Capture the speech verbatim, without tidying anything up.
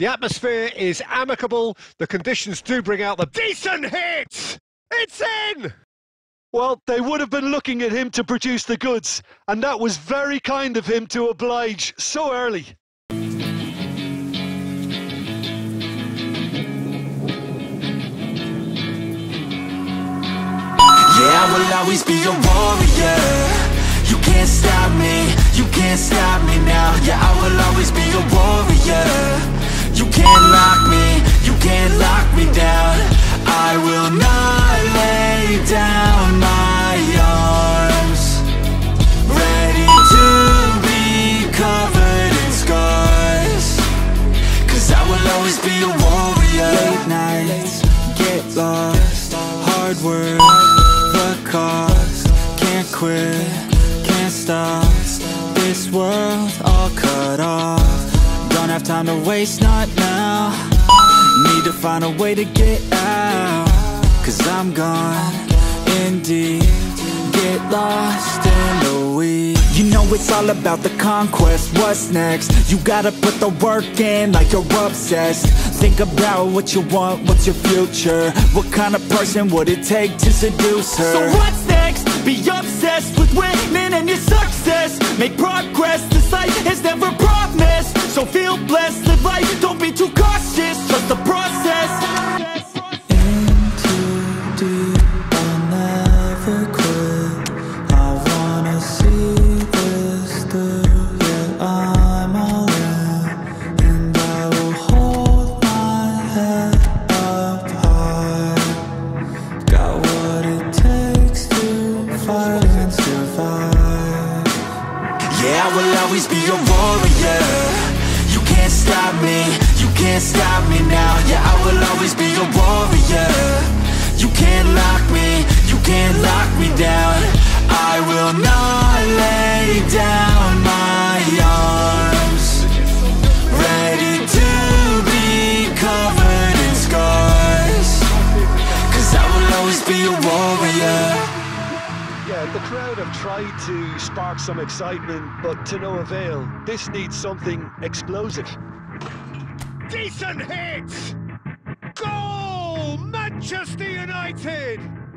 The atmosphere is amicable. The conditions do bring out the decent hits. It's in! Well, they would have been looking at him to produce the goods, and that was very kind of him to oblige so early. Yeah, I will always be a warrior. You can't stop me, you can't stop me now. Yeah, I will always be a warrior. You can't lock me, you can't lock me down. I will not lay down my arms, ready to be covered in scars. Cause I will always be a warrior. Late nights, get lost, hard work, cause can't quit, can't stop. This world all cut off. Don't have time to waste, not now. Need to find a way to get out. Cause I'm gone, indeed. Get lost in the weeds. You know it's all about the conquest, what's next? You gotta put the work in like you're obsessed. Think about what you want, what's your future? What kind of person would it take to seduce her? So what's next? Be obsessed with winning and your success. Make progress, this life is never promised. So feel blessed, live life, don't be too cautious. Trust the process. In too deep, I'll never quit. I wanna see. Stop me now, yeah, I will always be a warrior. You can't lock me, you can't lock me down. I will not lay down my arms, ready to be covered in scars. Cause I will always be a warrior. Yeah, the crowd have tried to spark some excitement, but to no avail. This needs something explosive. Decent hits! Goal! Manchester United!